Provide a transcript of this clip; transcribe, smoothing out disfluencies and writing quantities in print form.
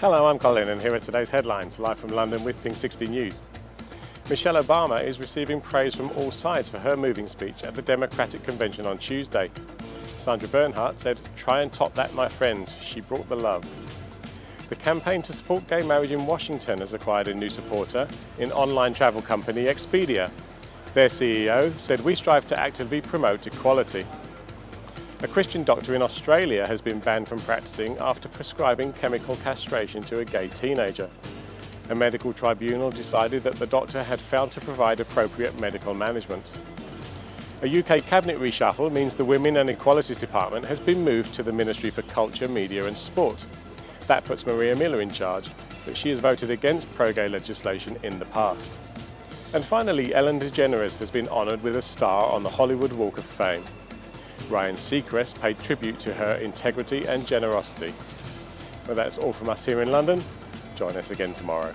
Hello, I'm Colin and here are today's headlines, live from London with Pinksixty News. Michelle Obama is receiving praise from all sides for her moving speech at the Democratic Convention on Tuesday. Sandra Bernhard said, "Try and top that, my friend. She brought the love." The campaign to support gay marriage in Washington has acquired a new supporter in online travel company Expedia. Their CEO said, "We strive to actively promote equality." A Christian doctor in Australia has been banned from practicing after prescribing chemical castration to a gay teenager. A medical tribunal decided that the doctor had failed to provide appropriate medical management. A UK cabinet reshuffle means the Women and Equalities Department has been moved to the Ministry for Culture, Media and Sport. That puts Maria Miller in charge, but she has voted against pro-gay legislation in the past. And finally, Ellen DeGeneres has been honoured with a star on the Hollywood Walk of Fame. Ryan Seacrest paid tribute to her integrity and generosity. Well, that's all from us here in London. Join us again tomorrow.